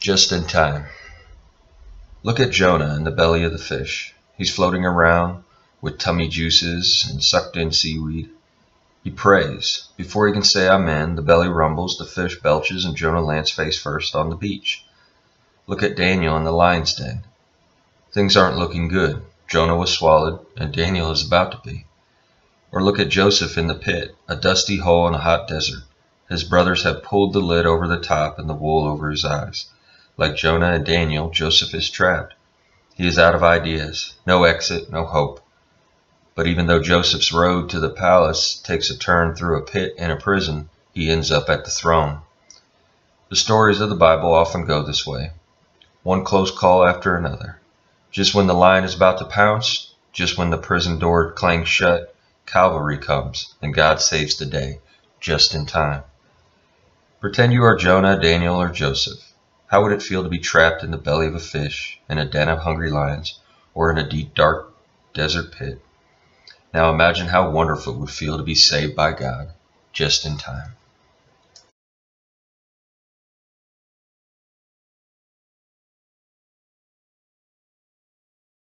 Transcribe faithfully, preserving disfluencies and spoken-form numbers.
Just in time. Look at Jonah in the belly of the fish. He's floating around with tummy juices and sucked in seaweed. He prays. Before he can say amen, the belly rumbles, the fish belches, and Jonah lands face first on the beach. Look at Daniel in the lion's den. Things aren't looking good. Jonah was swallowed, and Daniel is about to be. Or look at Joseph in the pit, a dusty hole in a hot desert. His brothers have pulled the lid over the top and the wool over his eyes. Like Jonah and Daniel, Joseph is trapped. He is out of ideas, no exit, no hope. But even though Joseph's road to the palace takes a turn through a pit and a prison, he ends up at the throne. The stories of the Bible often go this way, one close call after another. Just when the lion is about to pounce, just when the prison door clangs shut, Calvary comes and God saves the day, just in time. Pretend you are Jonah, Daniel, or Joseph. How would it feel to be trapped in the belly of a fish, in a den of hungry lions, or in a deep, dark desert pit? Now imagine how wonderful it would feel to be saved by God just in time.